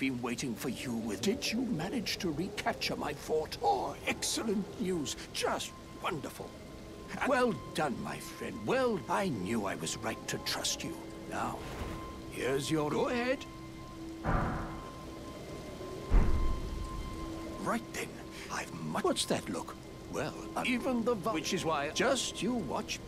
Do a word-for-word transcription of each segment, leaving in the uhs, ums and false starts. been waiting for you with... Did you manage to recapture my fort? Oh, excellent news. Just wonderful. And well done, my friend. Well, I knew I was right to trust you. Now, here's your... Go ahead. Right then. I've much... What's that look? Well, uh, even the... Which is why... Just you watch...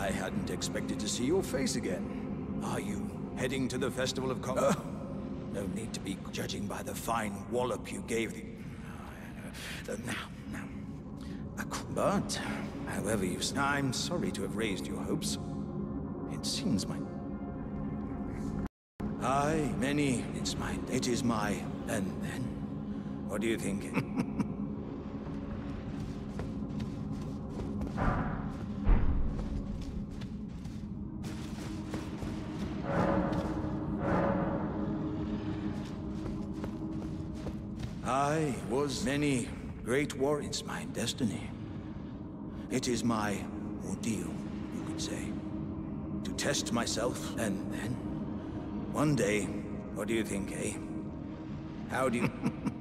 I hadn't expected to see your face again. Are you heading to the Festival of Com- uh, No need to be judging by the fine wallop you gave the... Uh, now, now. But, however you... I'm sorry to have raised your hopes. It seems my... Aye, many. It's my... It is my... And then... What do you think? I was many great war. It's my destiny. It is my ordeal, you could say. To test myself, and then... One day, what do you think, eh? How do you...